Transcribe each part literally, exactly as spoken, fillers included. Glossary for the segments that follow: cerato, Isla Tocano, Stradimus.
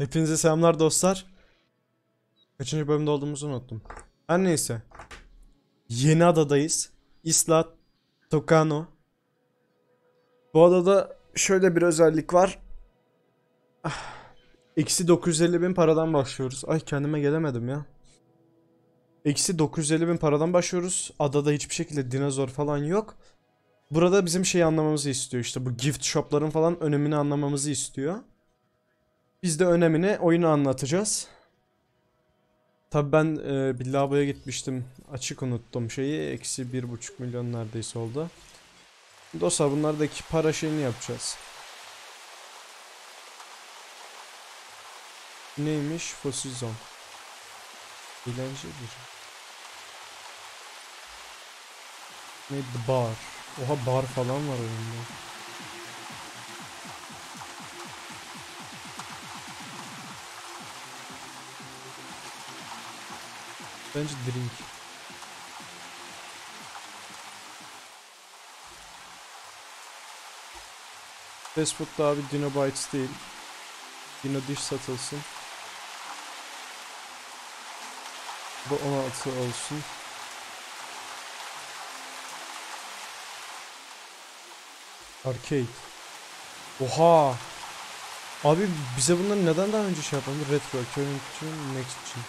Hepinize selamlar dostlar. Kaçıncı bölümde olduğumuzu unuttum. Her neyse. Yeni adadayız. Isla Tocano. Bu adada şöyle bir özellik var. Eksi dokuz yüz elli bin paradan başlıyoruz. Ay kendime gelemedim ya. Eksi dokuz yüz elli bin paradan başlıyoruz. Adada hiçbir şekilde dinozor falan yok. Burada bizim şeyi anlamamızı istiyor. İşte bu gift shop'ların falan önemini anlamamızı istiyor. Biz de önemini, oyunu anlatacağız. Tabi ben e, bir lavaboya gitmiştim. Açık unuttum şeyi. Eksi bir buçuk milyon neredeyse oldu. Dostlar bunlardaki para şeyini yapacağız. Neymiş? Fosil zon. Eğlenceli. Ne bar? Oha bar falan var oyunda. Bence drink. Fast food da abi Dino Bites değil. Dino dish satılsın. Bu on altı olsun. Arcade. Oha. Abi bize bunları neden daha önce şey yapmadı? Retro, current, next gen.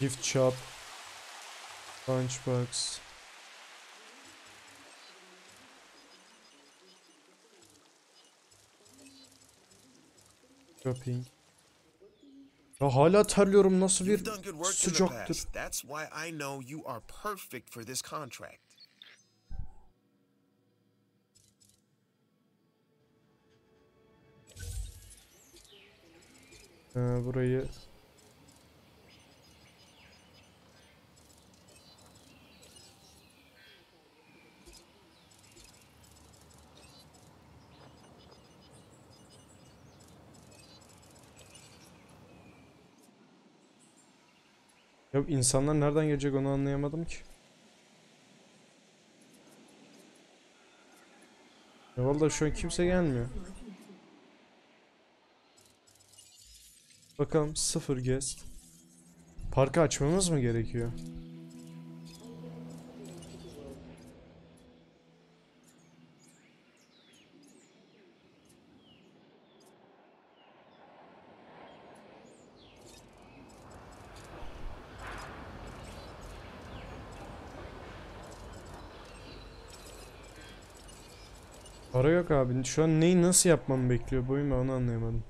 Gift shop, lunchbox. Shopping. Ya hala terliyorum, nasıl bir sıcaktır. Ee, burayı ya insanlar nereden gelecek onu anlayamadım ki. Ya vallahi şu an kimse gelmiyor. Bakalım sıfır guest. Parkı açmamız mı gerekiyor? Para yok abi. Şu an neyi nasıl yapmamı bekliyor bu oyun, ben onu anlayamadım.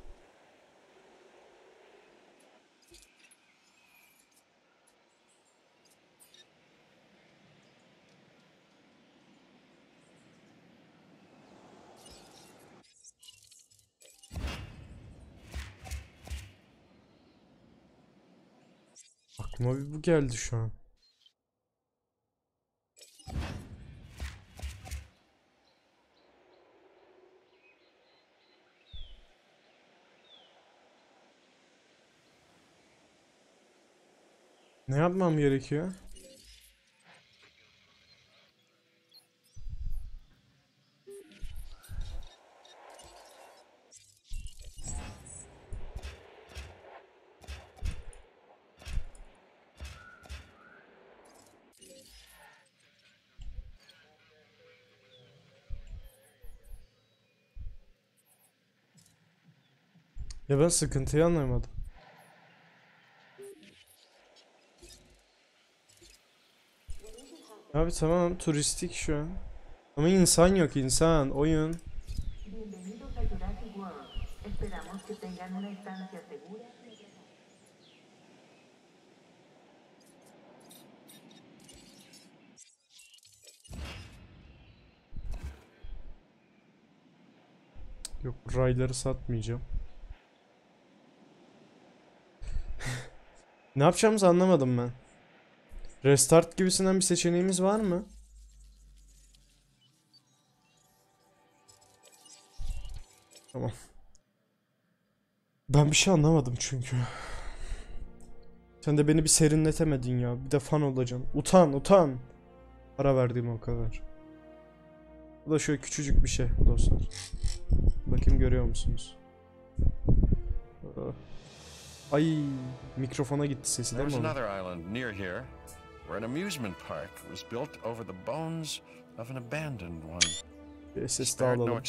Aklıma bir bu geldi şu an. Ne yapmam gerekiyor? Ya ben sıkıntıyı anlamadım. Abi tamam turistik şu an. Ama insan yok, insan, oyun. Yok rayları satmayacağım. Ne yapacağımızı anlamadım ben. Restart gibisinden bir seçeneğimiz var mı? Tamam. Ben bir şey anlamadım çünkü. Sen de beni bir serinletemedin ya. Bir de fan olacağım. Utan utan. Para verdiğim o kadar. Bu da şöyle küçücük bir şey dostlar. Bakayım görüyor musunuz? Ay, mikrofona gitti sesi değil mi onun? Another island near here, where an amusement park was built over the bones of an abandoned one. Ses de alalım.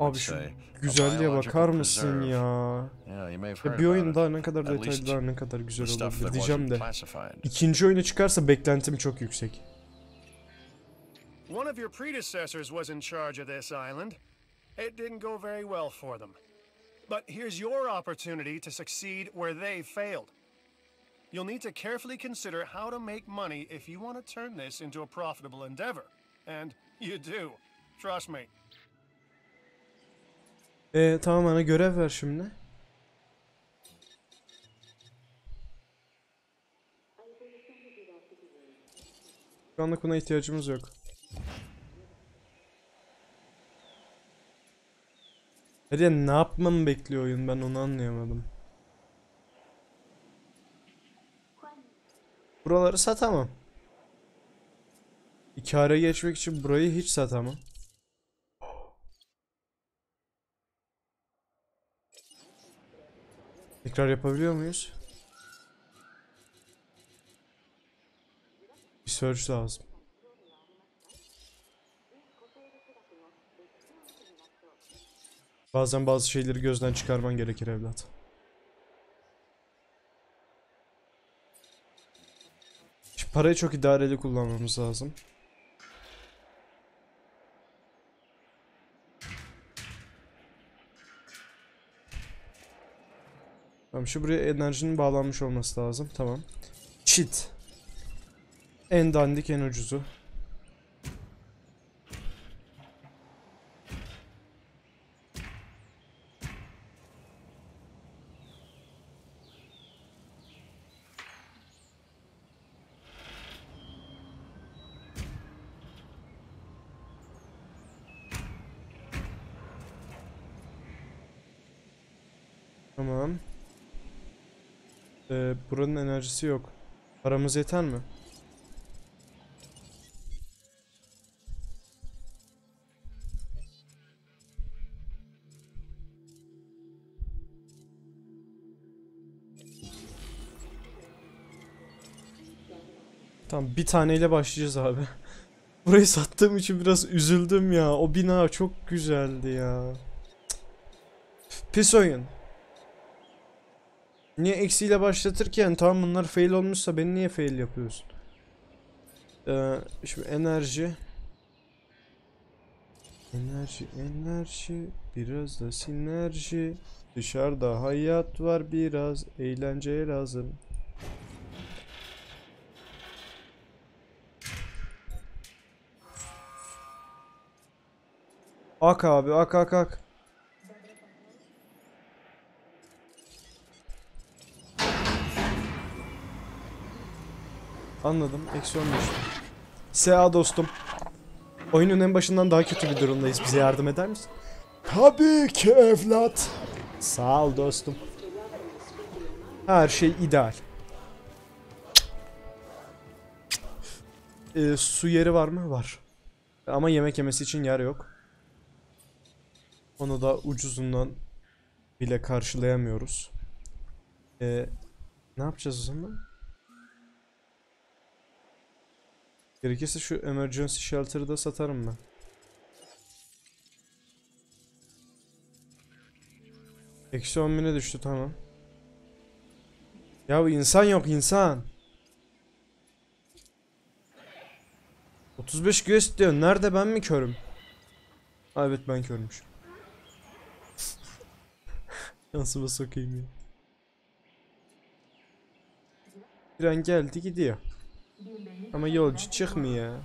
Abi şu güzelliğe bakar mısın ya? Ya bir oyun daha ne kadar detaylı, daha ne kadar güzel olabilir diyeceğim de. İkinci oyunu çıkarsa beklentim çok yüksek. One of your predecessors was in charge of this island. It didn't go very well for them. But here's your opportunity to succeed where they failed. You'll need to carefully consider how to make money if you want to turn this into a profitable endeavor. And you do. Trust me. Eee tamam, bana görev ver şimdi. Şu anlık buna ihtiyacımız yok. Nereye ne yapmamı bekliyor oyun, ben onu anlayamadım. Buraları satamam. İkare geçmek için burayı hiç satamam. Tekrar yapabiliyor muyuz? Bir search lazım. Bazen bazı şeyleri gözden çıkarman gerekir evlat. Şimdi parayı çok idareli kullanmamız lazım. Tamam, şu buraya enerjinin bağlanmış olması lazım. Tamam. Cheat. En dandik, en ucuzu. Tamam. Ee, buranın enerjisi yok. Paramız yeter mi? Tamam, bir taneyle başlayacağız abi. Burayı sattığım için biraz üzüldüm ya. O bina çok güzeldi ya. Pis oyun. Niye eksiyle başlatırken, tamam bunlar fail olmuşsa beni niye fail yapıyorsun? Ee, şimdi enerji. Enerji, enerji. Biraz da sinerji. Dışarıda hayat var, biraz eğlenceye lazım. Ak abi, ak ak ak. Anladım. Eksi on beş. S A dostum. Oyunun en başından daha kötü bir durumdayız. Bize yardım eder misin? Tabii ki evlat. Sağ ol dostum. Her şey ideal. Ee, su yeri var mı? Var. Ama yemek yemesi için yer yok. Onu da ucuzundan bile karşılayamıyoruz. Ee, ne yapacağız o zaman? Gerekirse şu emergency shelter'ı da satarım ben. Eksi on bine düştü, tamam. Ya insan yok, insan. otuz beş göz diyor. Nerede, ben mi körüm? Ha, evet ben körmüşüm. Nasıl sokayım ya? Tren geldi gidiyor. Ama yolcu çıkmıyor.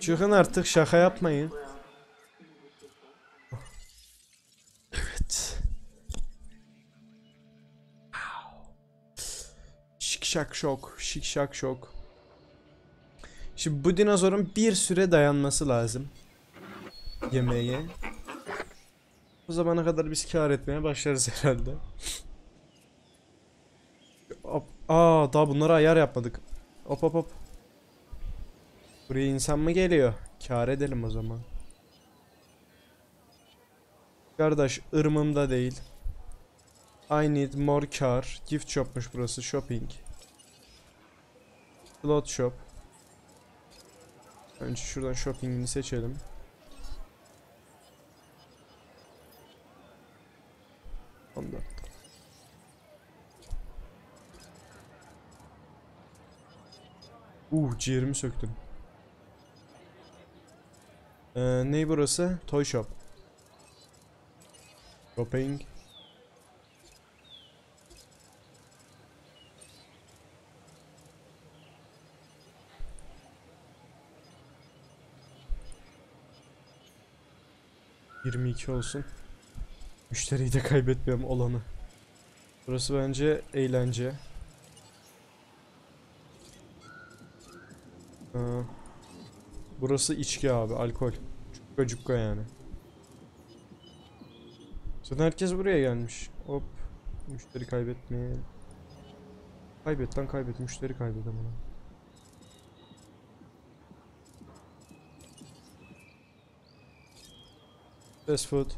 Çıkın artık, şaka yapmayın. Evet. şak şok, şik şak şok. Şimdi bu dinozorun bir süre dayanması lazım yemeğe. O zamana kadar biz kâr etmeye başlarız herhalde. Aa, daha bunlara ayar yapmadık. Hop hop hop. Buraya insan mı geliyor? Kâr edelim o zaman. Kardeş, ırmımda değil. I need more car. Gift shop'muş burası. Shopping. Slot shop. Önce şuradan shopping'ini seçelim. Ondan. Uh, ciğerimi söktüm. Ee, ne burası? Toy shop. Shopping. yirmi iki olsun. Müşteriyi de kaybetmiyorum, olanı. Burası bence eğlence. Ee, burası içki abi, alkol. Cukka cukka yani. Zaten herkes buraya gelmiş. Hop. Müşteri kaybetmeyelim. Kaybet lan kaybet. Müşteri kaybedem ona. Fast food.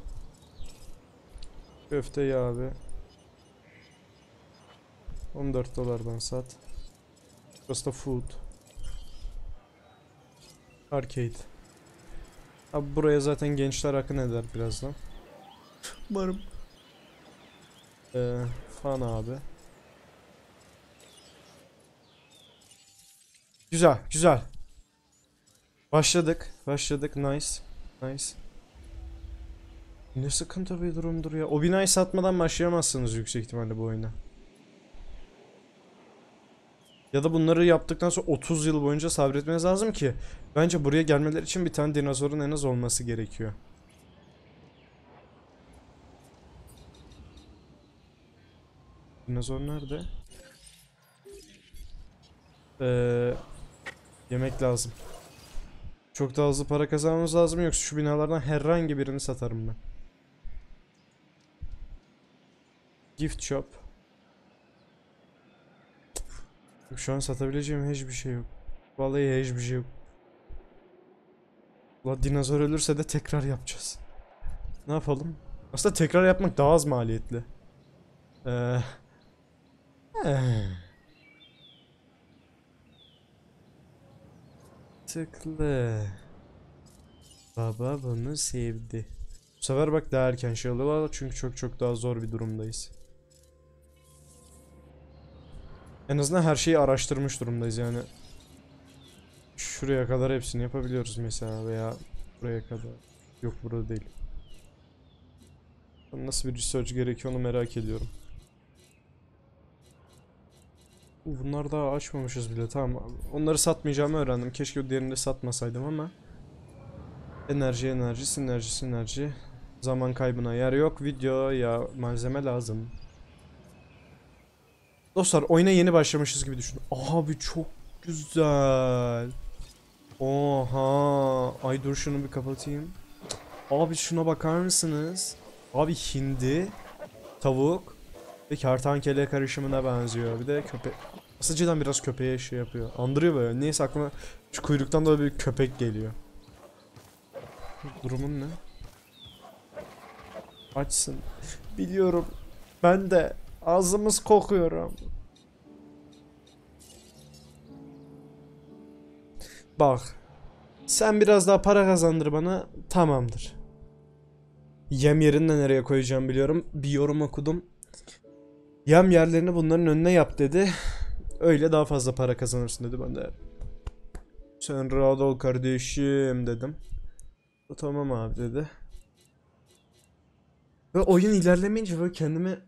Köfte ya abi. on dört dolardan sat. Burası da food. Arcade. Abi buraya zaten gençler akın eder birazdan. Umarım. Ee, fan abi. Güzel, güzel. Başladık, başladık. Nice, nice. Ne sıkıntı bir durumdur ya. O binayı satmadan başlayamazsınız yüksek ihtimalle bu oyuna. Ya da bunları yaptıktan sonra otuz yıl boyunca sabretmeniz lazım ki. Bence buraya gelmeleri için bir tane dinozorun en az olması gerekiyor. Dinozor nerede? Ee, yemek lazım. Çok daha hızlı para kazanmamız lazım, yoksa şu binalardan herhangi birini satarım ben. Gift shop. Şu an satabileceğim hiçbir şey yok. Vallahi hiçbir şey yok. Ulan dinozor ölürse de tekrar yapacağız. Ne yapalım? Aslında tekrar yapmak daha az maliyetli. Eee... Tıklı. Baba bunu sevdi. Bu sefer bak daha erken şey alıyorlar çünkü çok çok daha zor bir durumdayız. En azından her şeyi araştırmış durumdayız yani. Şuraya kadar hepsini yapabiliyoruz mesela veya buraya kadar. Yok, burada değil. Nasıl bir research gerekiyor onu merak ediyorum. Bunlar daha açmamışız bile, tamam. Onları satmayacağımı öğrendim. Keşke o diğerini de satmasaydım ama. Enerji enerji sinerji sinerji. Zaman kaybına yer yok. Video ya malzeme lazım. Dostlar oyuna yeni başlamışız gibi düşünün. Abi çok güzel. Oha. Ay dur şunu bir kapatayım. Abi şuna bakar mısınız? Abi hindi, tavuk. Ve kertenkele karışımına benziyor. Bir de köpek. Aslında cidden biraz köpeğe şey yapıyor. Andırıyor böyle. Neyse aklıma şu kuyruktan dolayı bir köpek geliyor. Durumun ne? Açsın. Biliyorum. Ben de. Ağzımız kokuyorum. Bak. Sen biraz daha para kazandır bana. Tamamdır. Yem yerini de nereye koyacağım biliyorum. Bir yorum okudum. Yem yerlerini bunların önüne yap dedi. Öyle daha fazla para kazanırsın dedi. Ben de sen rahat ol kardeşim dedim. O tamam abi dedi. Ve oyun ilerlemeyince böyle kendimi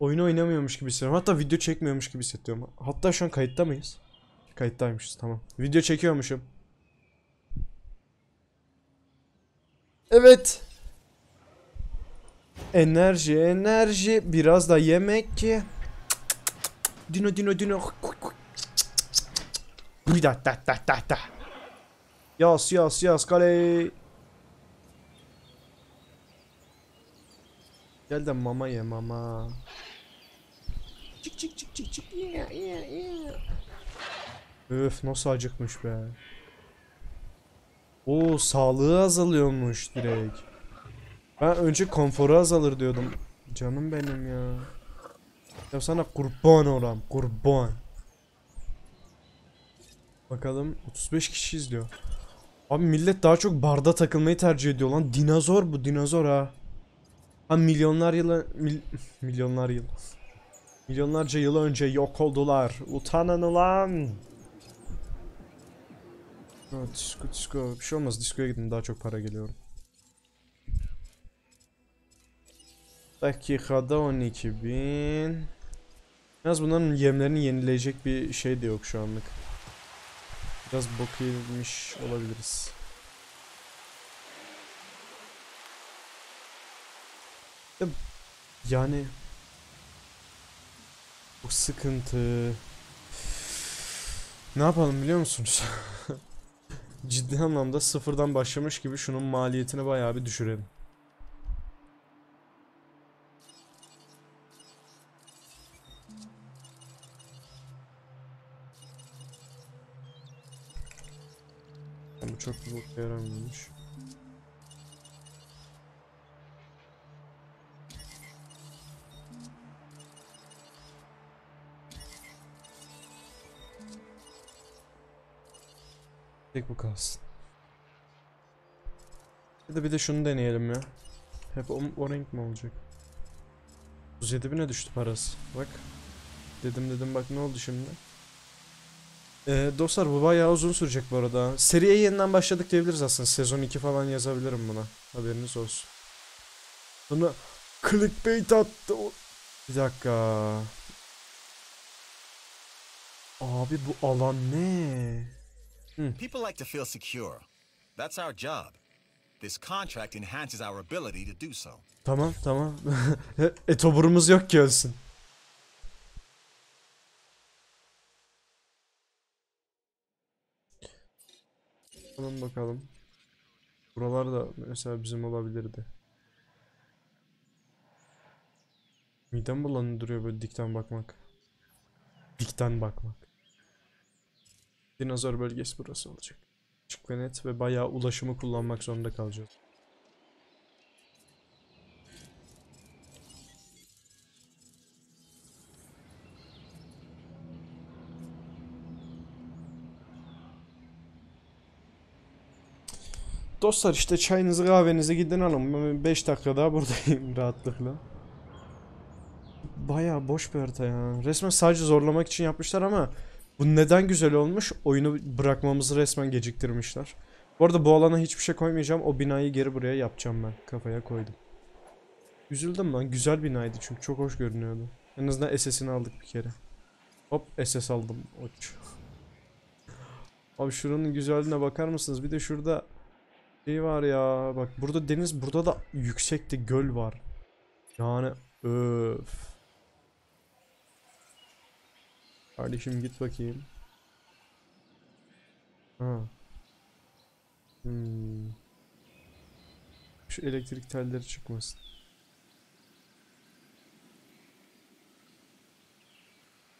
oyunu oynamıyormuş gibi hissediyorum. Hatta video çekmiyormuş gibi hissediyorum. Hatta şu an kayıtta mıyız? Kayıttaymışız, tamam. Video çekiyormuşum. Evet. Enerji enerji, biraz da yemek ki. Dino dino dino. Da da da da da. Yas yas yas kale. Gel de mama ye mama. Çık çık çık çık çık. Yeah, yeah, yeah. Öf nasıl acıkmış be. Oo sağlığı azalıyormuş direkt. Ben önce konforu azalır diyordum. Canım benim ya. Ya sana kurban olam kurban. Bakalım otuz beş kişi izliyor. Abi millet daha çok barda takılmayı tercih ediyor lan. Dinozor bu dinozor ha. Ha milyonlar yıla mil, milyonlar yıl. Milyonlarca yıl önce yok oldular. Utanın ulan. Evet, disco disco. Bir şey olmaz diskoya gidin daha çok para geliyor. Dakikada on iki bin. Biraz bunların yemlerini yenileyecek bir şey de yok şu anlık. Biraz bok yemiş olabiliriz. Yani bu sıkıntı. Ne yapalım biliyor musunuz? Ciddi anlamda sıfırdan başlamış gibi şunun maliyetini bayağı bir düşürelim. Bu çok bir boka yaramıyormuş. Tek bu kalsın. Ya da bir de şunu deneyelim ya. Hep o, o renk mi olacak? otuz yedi bine düştü parası. Bak. Dedim dedim bak ne oldu şimdi? Ee, dostlar bu bayağı uzun sürecek bu arada. Seriye yeniden başladık diyebiliriz aslında. Sezon iki falan yazabilirim buna. Haberiniz olsun. Bunu clickbait attı. Bir dakika. Abi bu alan ne? Hmm. People like to feel secure. That's our job. This contract enhances our ability to do so. Tamam, tamam. Etoburumuz yok ki ölsün. Bakalım bakalım. Buralar da mesela bizim olabilirdi. Midem bulandırıyor böyle dikten bakmak. Dikten bakmak. Dinozor bölgesi burası olacak. Açık ve net ve bayağı ulaşımı kullanmak zorunda kalacağız. Dostlar işte çayınızı kahvenizi gidin alın. Ben beş dakika daha buradayım rahatlıkla. Bayağı boş bir harita ya. Resmen sadece zorlamak için yapmışlar ama bu neden güzel olmuş? Oyunu bırakmamızı resmen geciktirmişler. Bu arada bu alana hiçbir şey koymayacağım. O binayı geri buraya yapacağım ben. Kafaya koydum. Üzüldüm lan. Güzel binaydı çünkü. Çok hoş görünüyordu. En azından S S'ini aldık bir kere. Hop S S aldım. Oç. Abi şuranın güzelliğine bakar mısınız? Bir de şurada şey var ya. Bak burada deniz. Burada da yüksekte göl var. Yani öf. Kardeşim git bakayım. Ha. Hmm. Şu elektrik telleri çıkmasın.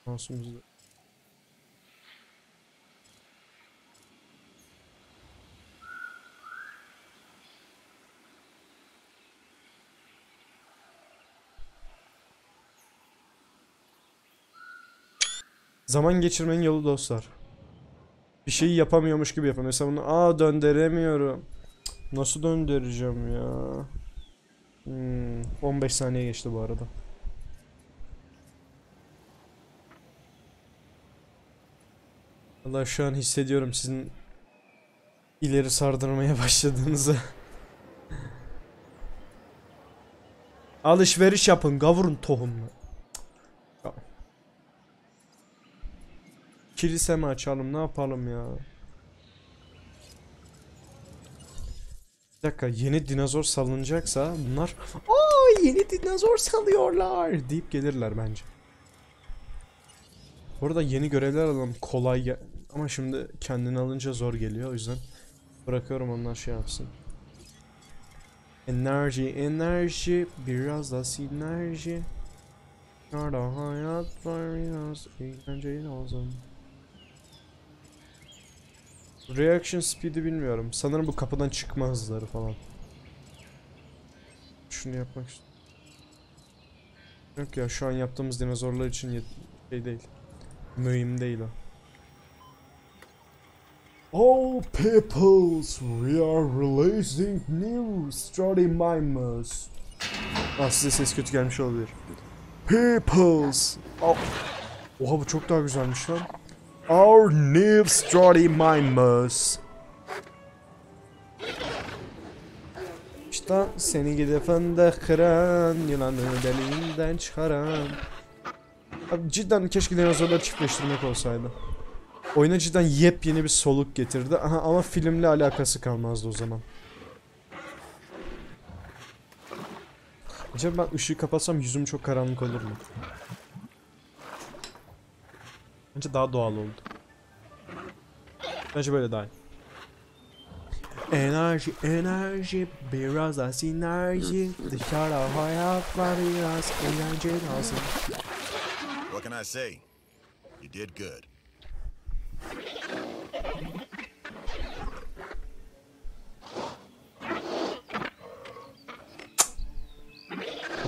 Masumuzda. Zaman geçirmenin yolu dostlar. Bir şeyi yapamıyormuş gibi yapın. Mesela bunu aa döndüremiyorum. Nasıl döndüreceğim ya? Hmm, on beş saniye geçti bu arada. Vallahi şu an hissediyorum sizin ileri sardırmaya başladığınızı. Alışveriş yapın, kavurun tohumunu. Kilise mi açalım? Ne yapalım ya? Bir dakika. Yeni dinozor salınacaksa bunlar "Aa, yeni dinozor salıyorlar" deyip gelirler bence. Burada yeni görevler alalım. Kolay gel. Ama şimdi kendini alınca zor geliyor, o yüzden bırakıyorum onlar şey yapsın. Enerji, enerji, biraz da sinerji. Nerede hayat var biraz, eğlenceli olsun. Reaction speed'i bilmiyorum. Sanırım bu kapıdan çıkma hızları falan. Şunu yapmak istiyorum. Yok ya, şu an yaptığımız dinozorlar için şey değil. Mühim değil o. All peoples, we are releasing new Stradimus. Ah, size ses kötü gelmiş olabilir. Peoples. Oh. Oha, bu çok daha güzelmiş lan. Our new Stradimus. İşte seni gidip fındık kıran, yılanı deliğinden çıkaran. Abi cidden keşke dinozorları çiftleştirmek olsaydı. Oyuna cidden yepyeni bir soluk getirdi. Aha, ama filmle alakası kalmazdı o zaman. Acaba ben ışığı kapatsam yüzüm çok karanlık olur mu? Bence daha doğal oldu. Bence böyle daha iyi. Enerji, enerji, biraz da sinerji. Dışarı hayat var biraz, eğlence lazım. What can I say? You did good.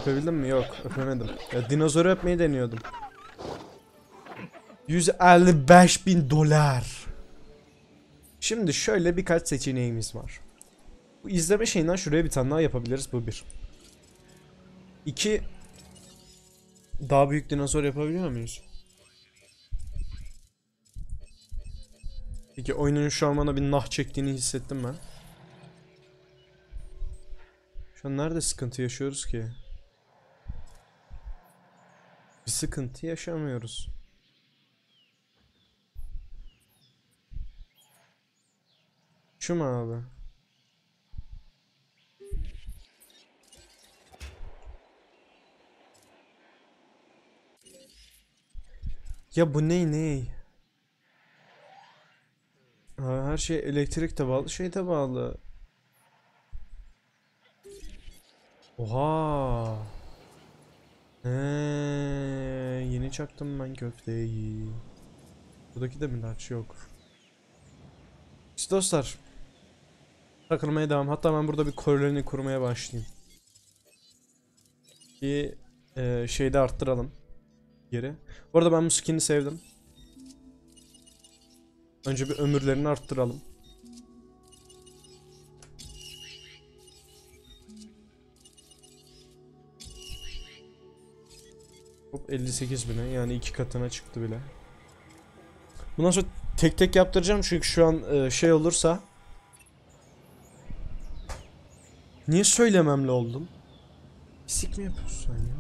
Öpebildim mi? Yok, öpemedim. Ya dinozoru öpmeyi deniyordum. yüz elli beş bin dolar. Şimdi şöyle birkaç seçeneğimiz var. Bu izleme şeyinden şuraya bir tane daha yapabiliriz. Bu bir. İki. Daha büyük dinozor yapabiliyor muyuz? Peki, oyunun şu an bana bir nah çektiğini hissettim ben. Şu an nerede sıkıntı yaşıyoruz ki? Bir sıkıntı yaşamıyoruz. Şu mu abi? Ya bu ney ney? Ha, her şey elektrik de bağlı, şey de bağlı. Oha. Ee, yeni çaktım ben köfteyi. Buradaki de milaç yok. İşte dostlar, takılmaya devam. Hatta ben burada bir koloni kurmaya başlayayım. Bir e, şeyi de arttıralım. Geri. Bu arada ben bu skin'i sevdim. Önce bir ömürlerini arttıralım. Hop, elli sekiz bine, yani iki katına çıktı bile. Bundan sonra tek tek yaptıracağım çünkü şu an şey olursa. Niye söylememle oldum? Pislik mi yapıyorsun ya?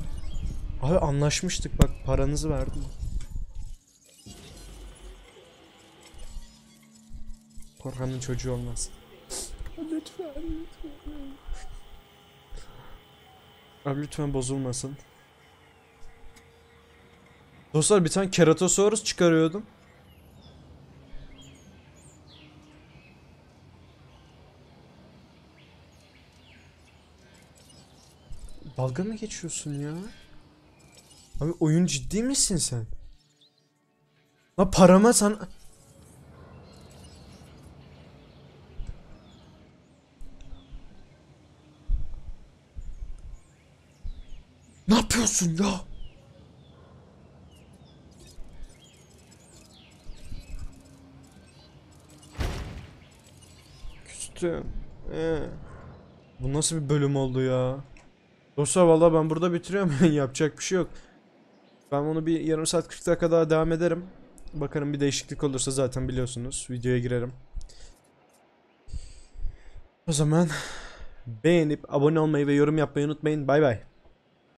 Abi anlaşmıştık bak, paranızı verdim. Korkanın çocuğu olmaz. Lütfen, lütfen. Abi lütfen bozulmasın. Dostlar, bir tane Ceratosaurus çıkarıyordum. Dalga mı geçiyorsun ya? Abi oyun ciddi misin sen? Lan parama sen... Ne yapıyorsun ya? Küstüm. Ee, bu nasıl bir bölüm oldu ya? Dostlar vallahi ben burada bitiriyorum. Yapacak bir şey yok. Ben bunu bir yarım saat kırk dakika daha devam ederim. Bakarım, bir değişiklik olursa zaten biliyorsunuz videoya girerim. O zaman beğenip abone olmayı ve yorum yapmayı unutmayın. Bay bay.